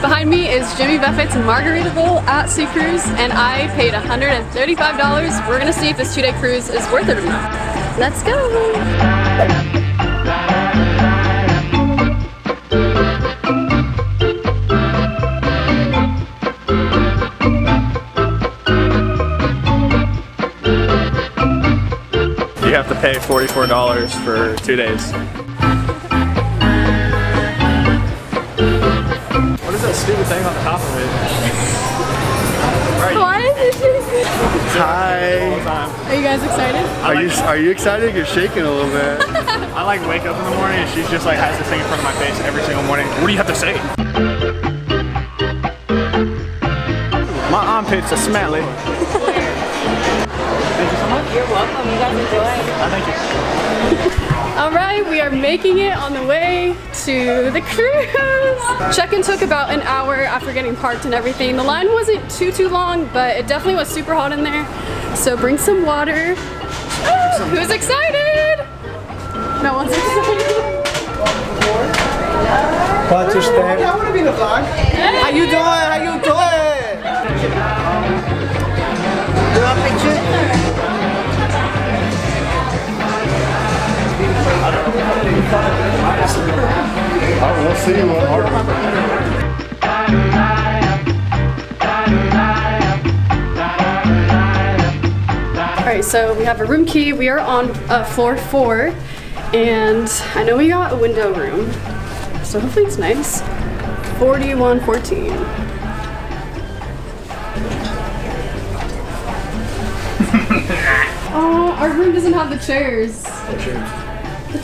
Behind me is Jimmy Buffett's Margaritaville at Sea cruise, and I paid $135. We're gonna see if this 2-day cruise is worth it or not. Let's go! You have to pay $44 for 2 days. What is that stupid thing on the top of it? Why is it shaking? Hi. Are you guys excited? Are you excited? You're shaking a little bit. I like wake up in the morning and she's just like has this thing in front of my face every single morning. What do you have to say? My armpits are smelly. Thank you so much. You're welcome. You guys enjoy. Thank you. All right, we are making it on the way to the cruise. Check-in took about an hour after getting parked and everything. The line wasn't too long, but it definitely was super hot in there. So bring some water. Oh, who's excited? No one's excited. I want to be in the vlog. Hey. How you doing? How you doing? You want a picture? I will see you at All right, so we have a room key. We are on floor 4, and I know we got a window room, so hopefully it's nice. 4114. Oh, our room doesn't have the chairs. The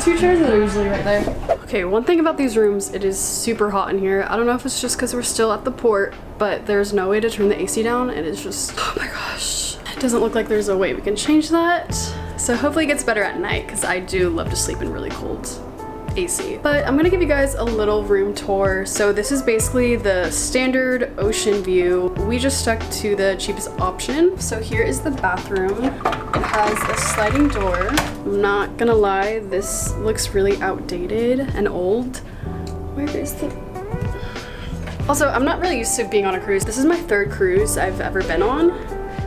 two chairs that are usually right there. Okay, one thing about these rooms, it is super hot in here. I don't know if it's just because we're still at the port, but there's no way to turn the AC down, and it's just, oh my gosh. It doesn't look like there's a way we can change that. So hopefully it gets better at night, because I do love to sleep in really cold AC. But I'm gonna give you guys a little room tour. So this is basically the standard ocean view. We just stuck to the cheapest option. So here is the bathroom. It has a sliding door. I'm not gonna lie, this looks really outdated and old. Where is the... Also, I'm not really used to being on a cruise. This is my 3rd cruise I've ever been on,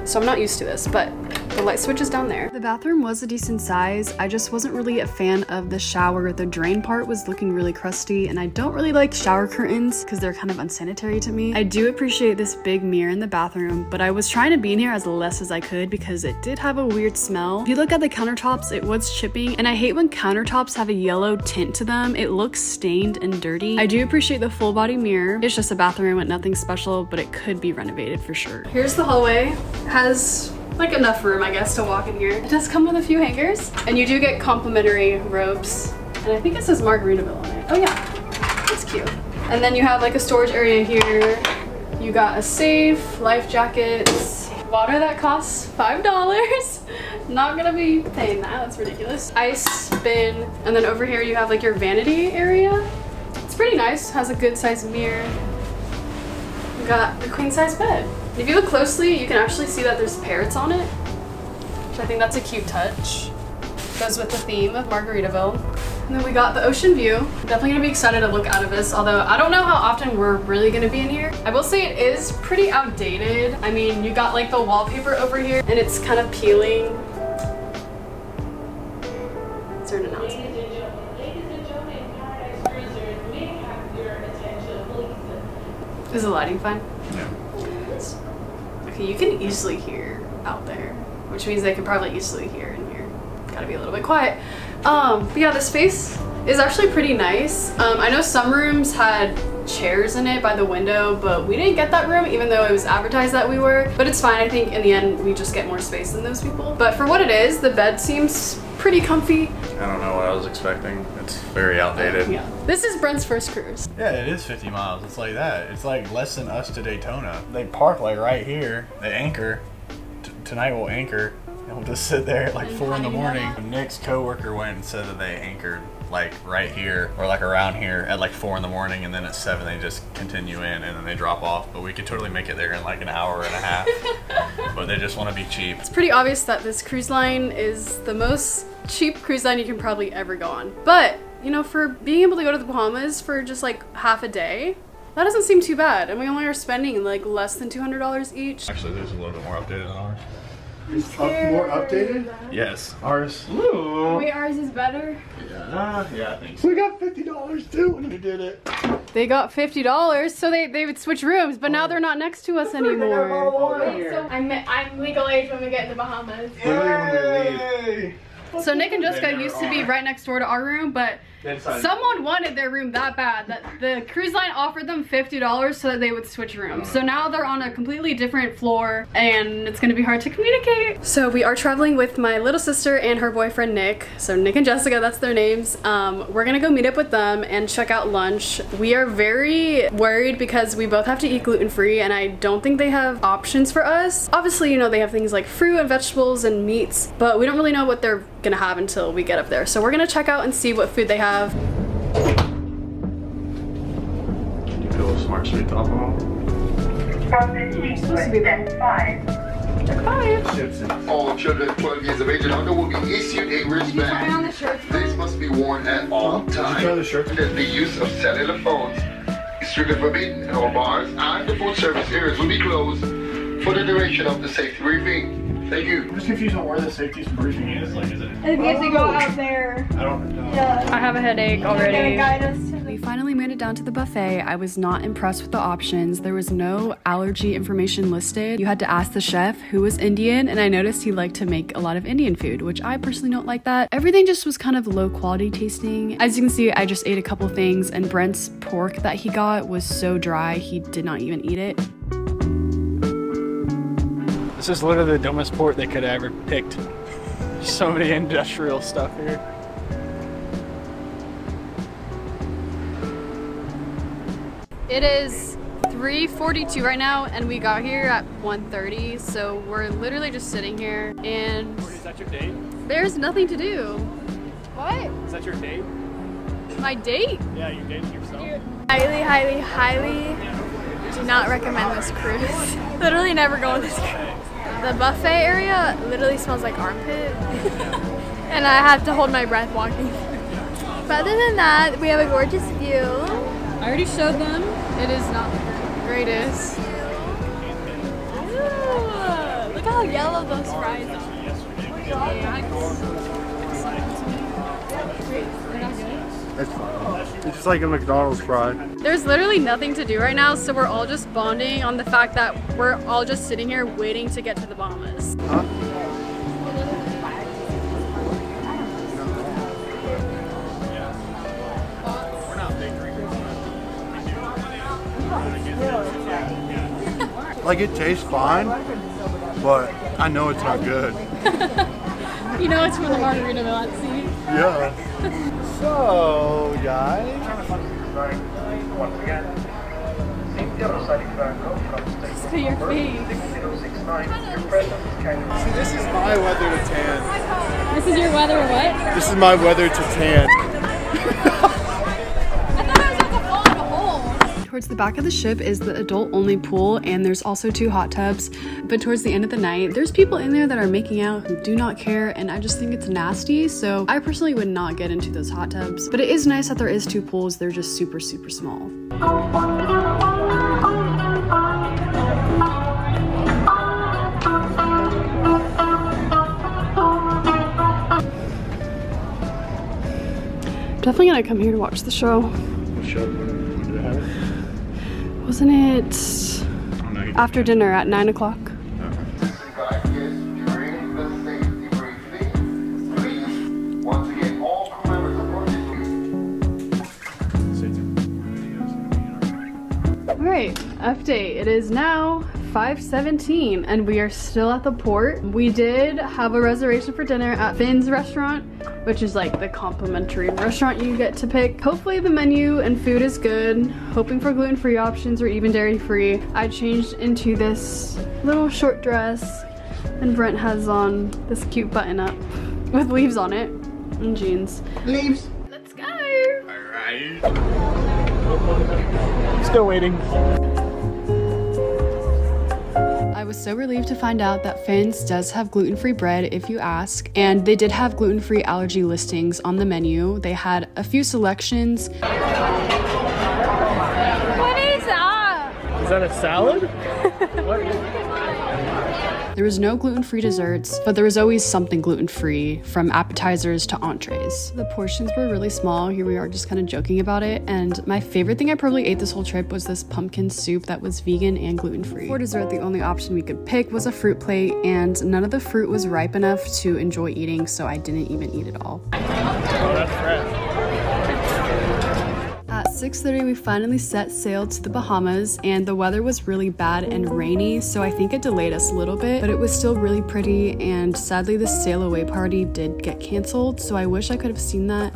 so I'm not used to this, but the light switch is down there. The bathroom was a decent size. I just wasn't really a fan of the shower. The drain part was looking really crusty, and I don't really like shower curtains because they're kind of unsanitary to me. I do appreciate this big mirror in the bathroom, but I was trying to be in here as less as I could because it did have a weird smell. If you look at the countertops, it was chipping, and I hate when countertops have a yellow tint to them. It looks stained and dirty. I do appreciate the full body mirror. It's just a bathroom with nothing special, but it could be renovated for sure. Here's the hallway. It has like enough room, I guess, to walk in here. It does come with a few hangers, and you do get complimentary robes. And I think it says Margaritaville on it. Oh yeah, it's cute. And then you have like a storage area here. You got a safe, life jackets, water that costs $5. Not gonna be paying that, that's ridiculous. Ice bin, and then over here you have like your vanity area. It's pretty nice, has a good sized mirror. You got a queen size bed. If you look closely, you can actually see that there's parrots on it, which I think that's a cute touch. Goes with the theme of Margaritaville. And then we got the ocean view. Definitely gonna be excited to look out of this, although I don't know how often we're really gonna be in here. I will say it is pretty outdated. I mean, you got like the wallpaper over here, and it's kind of peeling. Is there an announcement? Is the lighting fine? Yeah. Okay, you can easily hear out there, which means they can probably easily hear in here. Gotta be a little bit quiet. But yeah, the space is actually pretty nice. I know some rooms had chairs in it by the window, but we didn't get that room even though it was advertised that we were. But it's fine, I think in the end we just get more space than those people. But for what it is, the bed seems pretty comfy. I don't know what I was expecting. It's very outdated. Yeah. This is Brent's first cruise. Yeah, it is 50 miles. It's like that. It's like less than us to Daytona. They park like right here. They anchor. Tonight we'll anchor, and we'll just sit there at like 4 in the morning. Nick's coworker went and said that they anchored like right here or like around here at like 4 in the morning, and then at 7 they just continue in and then they drop off. But we could totally make it there in like an hour and a half. But they just want to be cheap. It's pretty obvious that this cruise line is the most cheap cruise line you can probably ever go on. But you know, for being able to go to the Bahamas for just like half a day, That doesn't seem too bad, and we only are spending like less than $200 each. Actually, there's a little bit more updated than ours. It's more updated? Yes. Ours. Ooh. Wait, ours is better? Yeah, I think so. We got $50 too when we did it. They got $50, so they would switch rooms, but now they're not next to us anymore. Wait, so I'm legal age when we get in the Bahamas. Yay! So Nick and Jessica used to be right next door to our room, but someone wanted their room that bad that the cruise line offered them $50 so that they would switch rooms. So now they're on a completely different floor and it's gonna be hard to communicate. So we are traveling with my little sister and her boyfriend Nick. So Nick and Jessica, that's their names. We're gonna go meet up with them and check out lunch. We are very worried because we both have to eat gluten-free and I don't think they have options for us. Obviously, you know, they have things like fruit and vegetables and meats, but we don't really know what they're gonna have until we get up there. So we're gonna check out and see what food they have. Can you go Smart Street to alcohol? It's supposed to be at 5. All children 12 years of age and under will be issued a wristband. These must be worn at all times. The use of cellular phones is strictly forbidden in all bars, and the food service areas will be closed for the duration of the safety briefing. Thank you. I'm just confused on where the safety briefing is. Like, is it? I think we have to go out there. I don't know. Yeah. I have a headache already. Guide us to we finally made it down to the buffet. I was not impressed with the options. There was no allergy information listed. You had to ask the chef who was Indian, and I noticed he liked to make a lot of Indian food, which I personally don't like that. Everything just was kind of low quality tasting. As you can see, I just ate a couple things, and Brent's pork that he got was so dry, he did not even eat it. This is literally the dumbest port they could have ever picked. So many industrial stuff here. It is 3:42 right now and we got here at 1:30, so we're literally just sitting here and... Is that your date? There's nothing to do. What? Is that your date? My date? Yeah, you're dating yourself. Highly, highly, highly do not recommend this cruise. Literally never go on this cruise. The buffet area literally smells like armpit and I have to hold my breath walking. But other than that, we have a gorgeous view. I already showed them. It is not the greatest. Ooh, look how yellow those fries are. It's just like a McDonald's fry. There's literally nothing to do right now, so we're all just bonding on the fact that we're all just sitting here waiting to get to the Bahamas. Huh? Like, it tastes fine, but I know it's not good. You know it's from the Margaritaville at Sea. Yeah. So, guys, to your face. See, this is my weather to tan. This is your weather what? This is my weather to tan. Towards the back of the ship is the adult-only pool, and there's also 2 hot tubs. But towards the end of the night, there's people in there that are making out who do not care, and I just think it's nasty, so I personally would not get into those hot tubs. But it is nice that there is 2 pools. They're just super, super small. I'm definitely gonna come here to watch the show. What show? Wasn't it after dinner at 9 o'clock? Alright, update. It is now 5:17 and we are still at the port. We did have a reservation for dinner at Finn's restaurant, which is like the complimentary restaurant you get to pick. Hopefully the menu and food is good. Hoping for gluten-free options or even dairy-free. I changed into this little short dress and Brent has on this cute button-up with leaves on it and jeans. Leaves. Let's go. Alright. Still waiting. I was so relieved to find out that Finn's does have gluten-free bread if you ask, and they did have gluten-free allergy listings on the menu. They had a few selections. What is that a salad? What? There was no gluten-free desserts, but there was always something gluten-free, from appetizers to entrees. The portions were really small. Here we are just kind of joking about it. And my favorite thing I probably ate this whole trip was this pumpkin soup that was vegan and gluten-free. For dessert, the only option we could pick was a fruit plate, and none of the fruit was ripe enough to enjoy eating, so I didn't even eat it all. Oh, that's fresh. At 6:30, we finally set sail to the Bahamas, and the weather was really bad and rainy, so I think it delayed us a little bit, but it was still really pretty, and sadly the sail away party did get canceled, so I wish I could have seen that.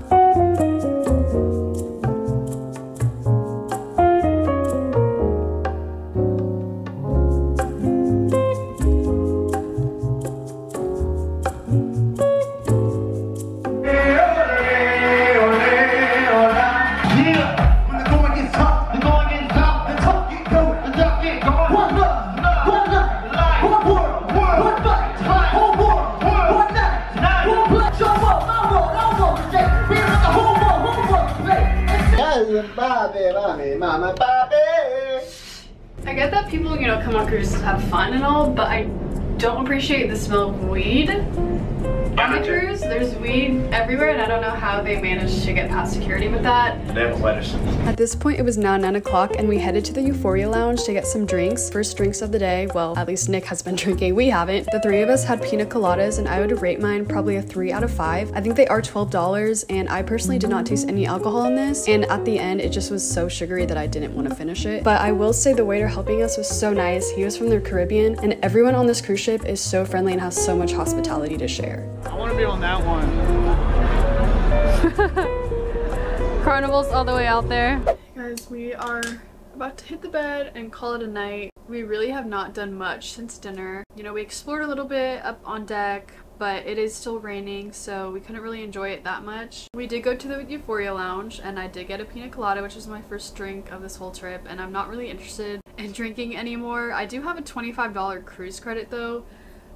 I get that people, you know, come on cruises to have fun and all, but I don't appreciate the smell of weed on the cruise. There's weed everywhere, and I don't know how they managed to get past security with that. They haven't let us. At this point, it was now 9 o'clock, and we headed to the Euphoria Lounge to get some drinks. First drinks of the day. Well, at least Nick has been drinking. We haven't. The three of us had pina coladas, and I would rate mine probably a 3 out of 5. I think they are $12, and I personally did not taste any alcohol in this. And at the end, it just was so sugary that I didn't want to finish it. But I will say the waiter helping us was so nice. He was from the Caribbean, and everyone on this cruise ship is so friendly and has so much hospitality to share. I want to be on that one. Carnival's all the way out there. Guys, we are about to hit the bed and call it a night. We really have not done much since dinner. You know, we explored a little bit up on deck, but it is still raining, so we couldn't really enjoy it that much. We did go to the Euphoria Lounge, and I did get a pina colada, which was my first drink of this whole trip, and I'm not really interested in drinking anymore. I do have a $25 cruise credit though,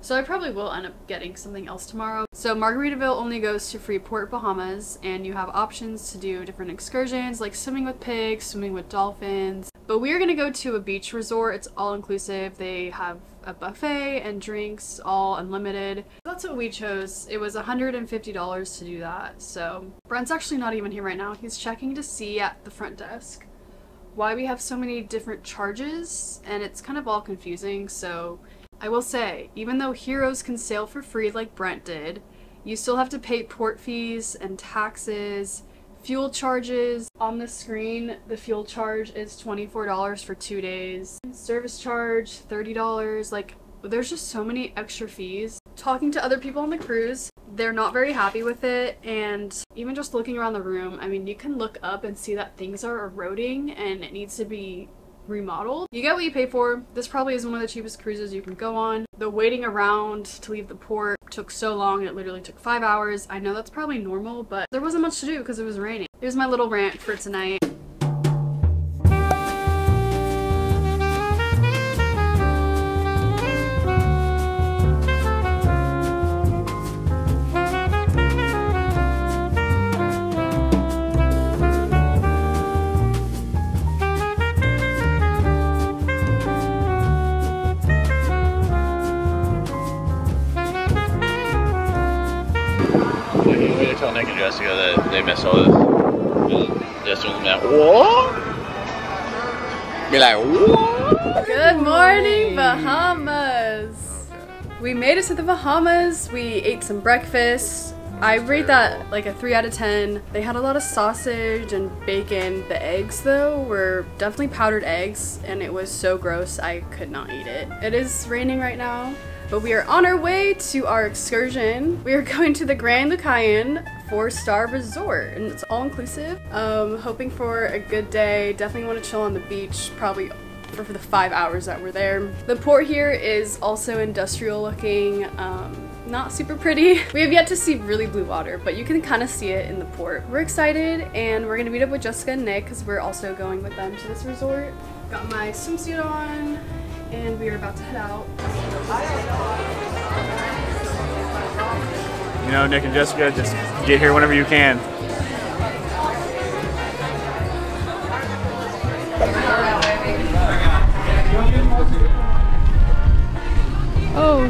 so I probably will end up getting something else tomorrow. So Margaritaville only goes to Freeport Bahamas, and you have options to do different excursions like swimming with pigs, swimming with dolphins. But we're gonna go to a beach resort. It's all inclusive. They have a buffet and drinks, all unlimited. That's what we chose. It was $150 to do that. So Brent's actually not even here right now. He's checking to see at the front desk why we have so many different charges, and it's kind of all confusing. So I will say, even though heroes can sail for free like Brent did, you still have to pay port fees and taxes, fuel charges. On the screen, the fuel charge is $24 for 2 days, service charge $30, like there's just so many extra fees. Talking to other people on the cruise, they're not very happy with it, and even just looking around the room, I mean, you can look up and see that things are eroding and it needs to be remodeled. You get what you pay for. This probably is one of the cheapest cruises you can go on. The waiting around to leave the port took so long, it literally took 5 hours. I know that's probably normal, but there wasn't much to do because it was raining. Here's my little rant for tonight. Tell Nick and Jessica that they miss all this. Just doing that. What? Be like, what? Good morning, Bahamas. Okay. We made it to the Bahamas. We ate some breakfast. I rate that like a 3 out of 10. They had a lot of sausage and bacon. The eggs though were definitely powdered eggs, and it was so gross I could not eat it. It is raining right now, but we are on our way to our excursion. We are going to the Grand Lucayan 4-star resort, and it's all inclusive. Hoping for a good day. Definitely want to chill on the beach, probably for the 5 hours that we're there. The port here is also industrial looking, not super pretty. We have yet to see really blue water, but you can kind of see it in the port. We're excited, and we're gonna meet up with Jessica and Nick because we're also going with them to this resort. Got my swimsuit on, and we are about to head out. You know, Nick and Jessica, just get here whenever you can.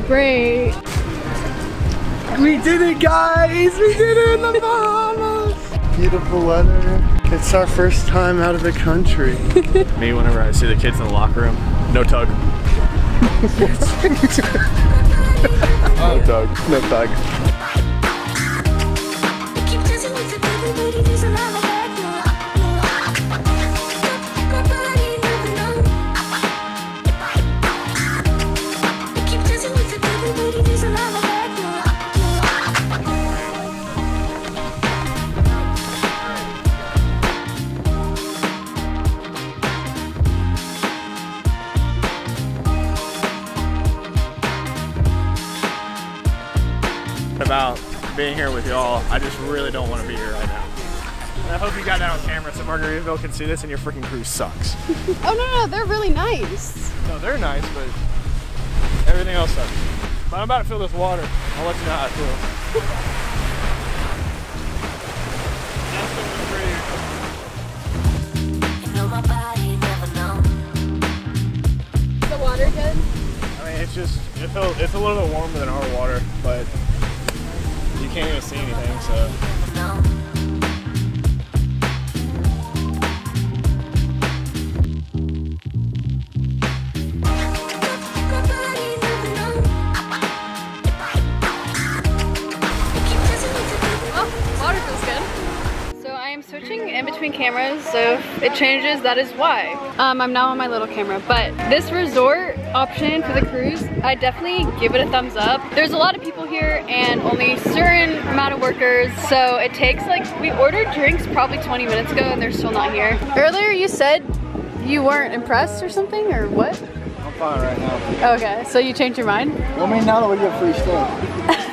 great. We did it, guys! We did it in the Bahamas! Beautiful weather. It's our first time out of the country. Me, whenever I see the kids in the locker room, no tug. No tug. No tug. About being here with y'all, I just really don't want to be here right now. And I hope you got that on camera so Margaritaville can see this and your freaking crew sucks. Oh no, no, they're really nice. No, they're nice, but everything else sucks. But I'm about to fill this water. I'll let you know how I feel. That's what we're pretty. You know my body, never know. Is the water good? I mean, it's just, it's a little bit warmer than our water, but you can't even see anything, so. Oh, water feels good. So I am switching in between cameras, so if it changes, that is why. I'm now on my little camera, but this resort option for the cruise, I definitely give it a thumbs up. There's a lot of people here and only a certain amount of workers, so it takes like, we ordered drinks probably 20 minutes ago and they're still not here. Earlier you said you weren't impressed or something, or what? I'm fine right now. Okay, so you changed your mind? Well, I mean, now that we get free stuff.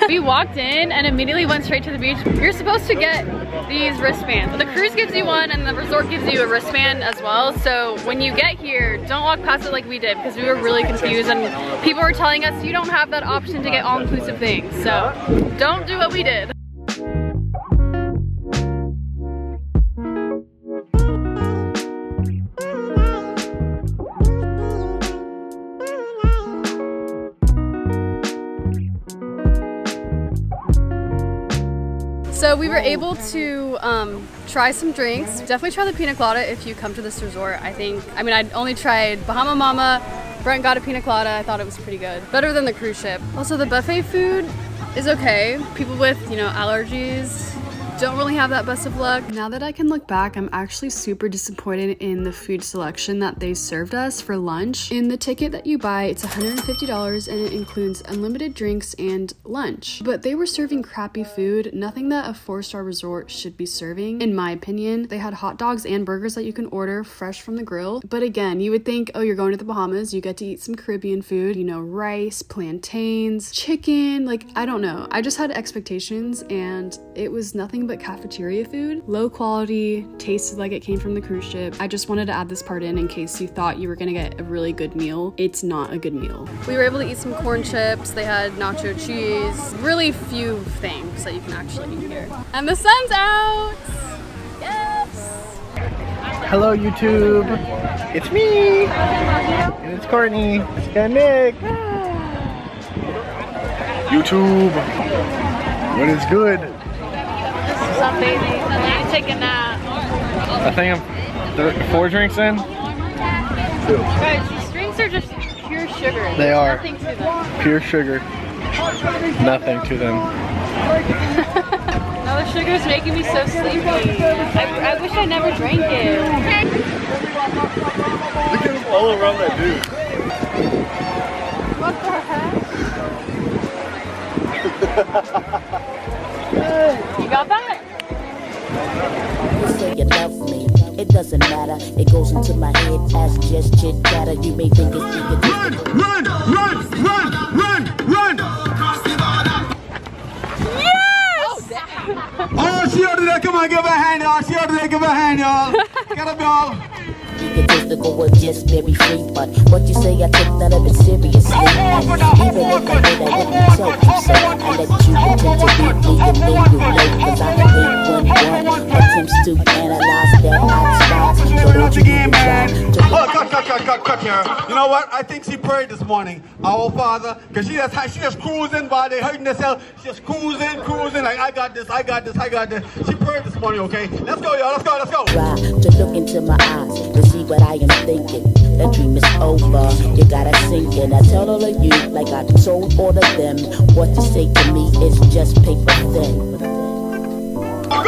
We walked in and immediately went straight to the beach. You're supposed to get these wristbands. The cruise gives you one and the resort gives you a wristband as well, so when you get here, don't walk past it like we did because we were really confused and people were telling us you don't have that option to get all-inclusive things, so don't do what we did. So we were able to try some drinks. Definitely try the pina colada if you come to this resort, I think. I mean, I only tried Bahama Mama. Brent got a pina colada. I thought it was pretty good. Better than the cruise ship. Also, the buffet food is okay. People with, you know, allergies don't really have that best of luck. Now that I can look back, I'm actually super disappointed in the food selection that they served us for lunch. In the ticket that you buy, it's $150 and it includes unlimited drinks and lunch. But they were serving crappy food, nothing that a four-star resort should be serving, in my opinion. They had hot dogs and burgers that you can order fresh from the grill. But again, you would think, oh, you're going to the Bahamas, you get to eat some Caribbean food, you know, rice, plantains, chicken, like, I don't know. I just had expectations and it was nothing but cafeteria food. Low quality, tasted like it came from the cruise ship. I just wanted to add this part in case you thought you were gonna get a really good meal. It's not a good meal. We were able to eat some corn chips. They had nacho cheese. Really few things that you can actually eat here. And the sun's out! Yes! Hello, YouTube. It's me! And it's Courtney. It's Ken Nick. YouTube. What is good? Up, baby. I need to take a nap. I think I'm 4 drinks in. Guys, these drinks are just pure sugar. They are. Nothing to them. Pure sugar. Nothing to them. Now the sugar is making me so sleepy. I wish I never drank it. Look at them all around that dude. What the heck? You got that? Say you love me, it doesn't matter. It goes into my head as just chit chatter. You may think it's egotistical. Run! Yes! Oh, she ordered that. Come on, give her a hand, y'all. She ordered that. Give her a hand, y'all. Gotta go. egotistical or just very free. But what you say, I take none of it seriously. Even if I did, I wouldn't tell you so. I let you pretend to beat me and then you late. Cause I made one attempts to analyze that I tried. So don't you give me to cut her. You know what? I think she prayed this morning, our Father, because she just cruising by, they hurting herself. She just cruising, like I got this. She prayed this morning, okay? Let's go, y'all, let's go. Try to look into my eyes and see what I am thinking. That dream is over, you gotta sink it. I tell all of you, like I told all of them, what you say to me is just paper thin. Go!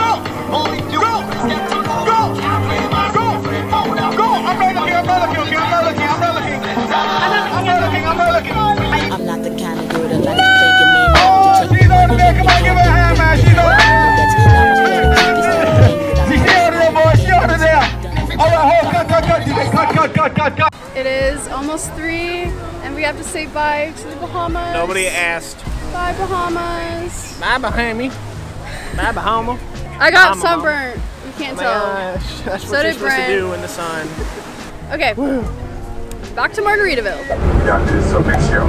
I'm not looking. I'm not the kind of girl that likes to take your man. Oh, she's over there. Come on, give her a hand, man. She's over there. She's over there, boy. She's over there. All right, hold. Cut. It is almost 3, and we have to say bye to the Bahamas. Nobody asked. Bye, Bahamas. Bye, Bahami. Bye, Bahama. I got sunburnt. You can't tell. Gosh, that's what you're supposed to do in the sun. Okay. Woo. Back to Margaritaville. Yeah, it is a big show.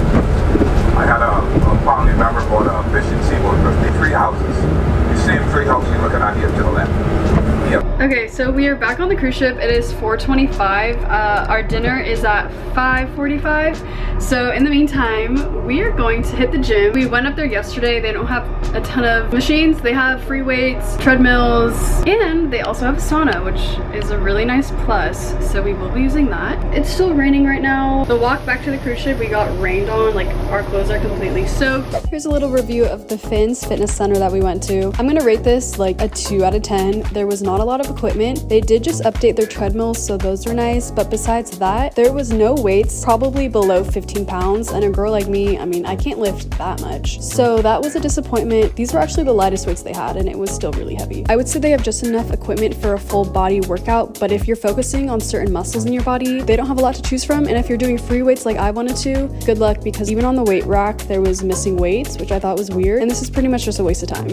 I had a family member go to a fishing seaboard with the three houses. The same three houses you're looking at here to the left. Yep. Okay, so we are back on the cruise ship. It is 4:25. Our dinner is at 5:45. So in the meantime, we are going to hit the gym. We went up there yesterday. They don't have a ton of machines. They have free weights, treadmills, and they also have a sauna, which is a really nice plus. So we will be using that. It's still raining right now. The walk back to the cruise ship, we got rained on. Like, our clothes are completely soaked. Here's a little review of the Finn's Fitness Center that we went to. I'm gonna rate this like a 2 out of 10. There was not a lot of equipment. They did just update their treadmills, so those were nice. But besides that, there was no weights, probably below 15 pounds. And a girl like me, I mean, I can't lift that much. So that was a disappointment. These were actually the lightest weights they had, and it was still really heavy. I would say they have just enough equipment for a full body workout, but if you're focusing on certain muscles in your body, they don't have a lot to choose from. And if you're doing free weights like I wanted to, good luck, because even on the weight rack, there was missing weights, which I thought was weird. And this is pretty much just a waste of time.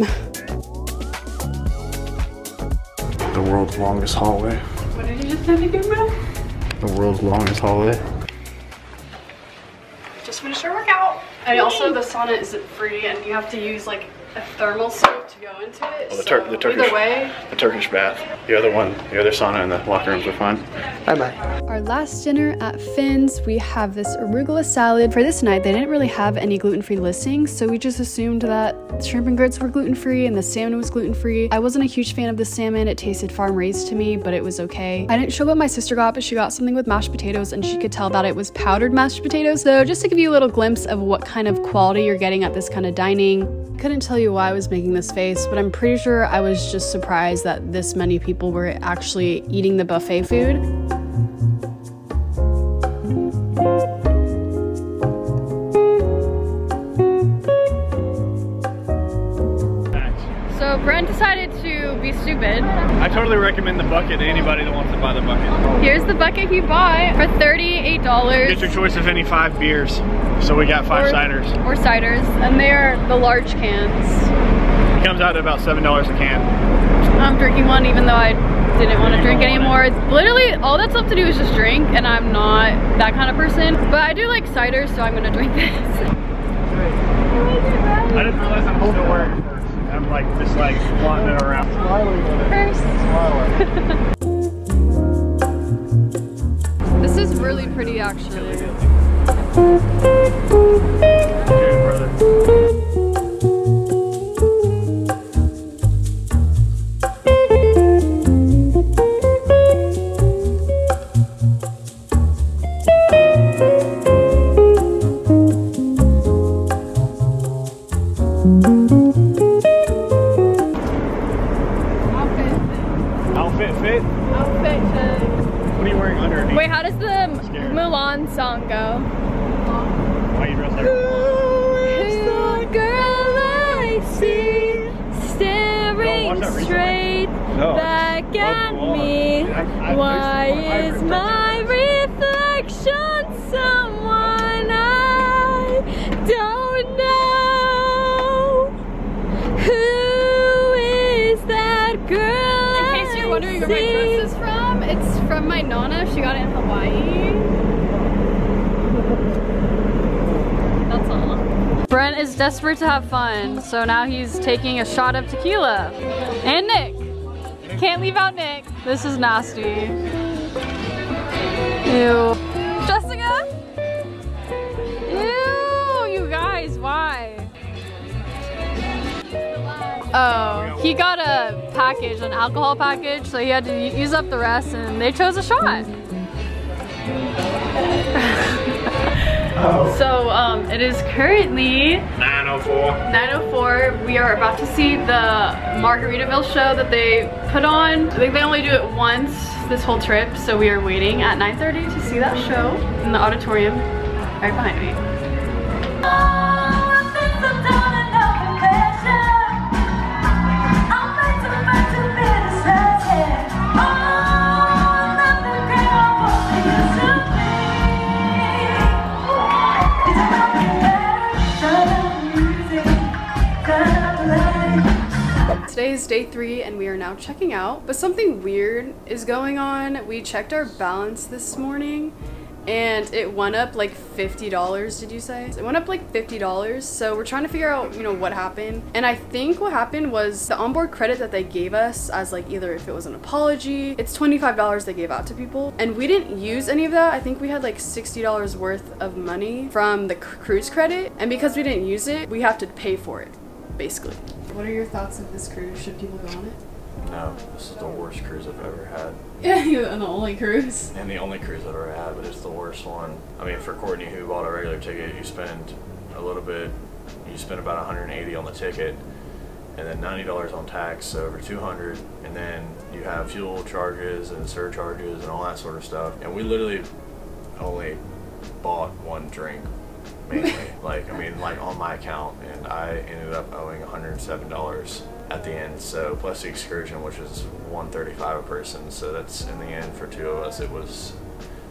The world's longest hallway. What did you just say again, bro? The world's longest hallway. Just finished our workout. And also the sauna isn't free, and you have to use like a thermal soap to go into it. Well, the Turkish bath. The other sauna and the locker rooms are fine. Bye-bye. Our last dinner at Finn's, we have this arugula salad. For this night, they didn't really have any gluten-free listings, so we just assumed that shrimp and grits were gluten-free and the salmon was gluten-free. I wasn't a huge fan of the salmon. It tasted farm-raised to me, but it was okay. I didn't show what my sister got, but she got something with mashed potatoes, and she could tell that it was powdered mashed potatoes. So just to give you a little glimpse of what kind of quality you're getting at this kind of dining, couldn't tell you why I was making this face, but I'm pretty sure I was just surprised that this many people were actually eating the buffet food. So Brent decided to be stupid. I totally recommend the bucket to anybody that wants to buy the bucket. Here's the bucket he bought for $38. Get your choice of any 5 beers. So we got 5 ciders. Or ciders, and they are the large cans. It comes out at about $7 a can. I'm drinking one even though I didn't want to drink anymore. Literally, all that's left to do is just drink, and I'm not that kind of person. But I do like ciders, so I'm gonna drink this. I didn't realize I'm still wearing it. I'm like, just like, wanting it around. First. This is really pretty, actually. Okay, brother. She got That's all. Brent is desperate to have fun, so now he's taking a shot of tequila. And Nick. Can't leave out Nick. This is nasty. Ew. Jessica? Ew, you guys, why? Oh, he got a package, an alcohol package, so he had to use up the rest and they chose a shot. So it is currently 9:04. 9:04. We are about to see the Margaritaville show that they put on. I think they only do it once this whole trip, so we are waiting at 9:30 to see that show in the auditorium right behind me. Today is day 3 and we are now checking out, but something weird is going on. We checked our balance this morning and it went up like $50, did you say? It went up like $50, so we're trying to figure out, you know, what happened. And I think what happened was the onboard credit that they gave us as like either if it was an apology, it's $25 they gave out to people. And we didn't use any of that. I think we had like $60 worth of money from the cruise credit. And because we didn't use it, we have to pay for it, basically. What are your thoughts of this cruise? Should people go on it? No, this is the worst cruise I've ever had. Yeah, and the only cruise. And the only cruise I've ever had, but it's the worst one. I mean, for Courtney, who bought a regular ticket, you spend a little bit, you spend about $180 on the ticket, and then $90 on tax, so over $200, and then you have fuel charges and surcharges and all that sort of stuff. And we literally only bought one drink. Mainly, like, I mean, like on my account, and I ended up owing $107 at the end, so plus the excursion, which is $135 a person, so that's in the end for two of us it was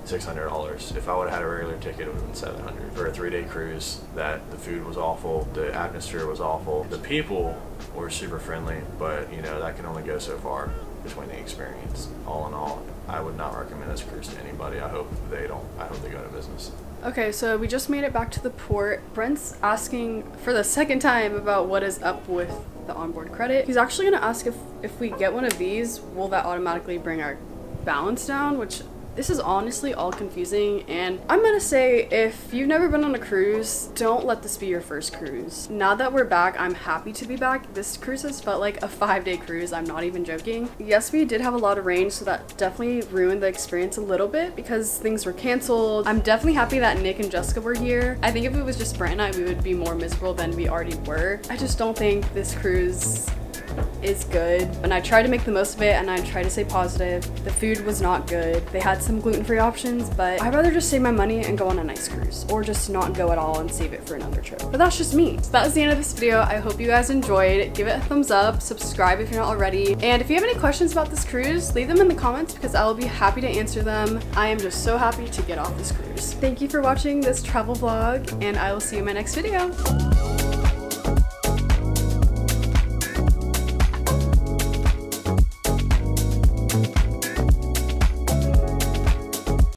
$600. If I would have had a regular ticket, it would have been $700 for a 3-day cruise. That the food was awful, the atmosphere was awful, the people were super friendly, but you know, that can only go so far between the experience. All in all, I would not recommend this cruise to anybody. I hope they go out of business. Okay, so we just made it back to the port. Brent's asking for the second time about what is up with the onboard credit. He's actually gonna ask if we get one of these, will that automatically bring our balance down, which this is honestly all confusing. And I'm gonna say, if you've never been on a cruise, don't let this be your first cruise. Now that we're back, I'm happy to be back. This cruise has felt like a 5-day cruise, I'm not even joking. Yes, we did have a lot of rain, so that definitely ruined the experience a little bit because things were canceled. I'm definitely happy that Nick and Jessica were here. I think if it was just Brent and I, we would be more miserable than we already were. I just don't think this cruise is good, and I try to make the most of it, and I try to stay positive. The food was not good. They had some gluten-free options, but I'd rather just save my money and go on a nice cruise, or just not go at all and save it for another trip. But that's just me. So that was the end of this video. I hope you guys enjoyed. Give it a thumbs up, subscribe if you're not already, and if you have any questions about this cruise, leave them in the comments because I will be happy to answer them. I am just so happy to get off this cruise. Thank you for watching this travel vlog, and I will see you in my next video.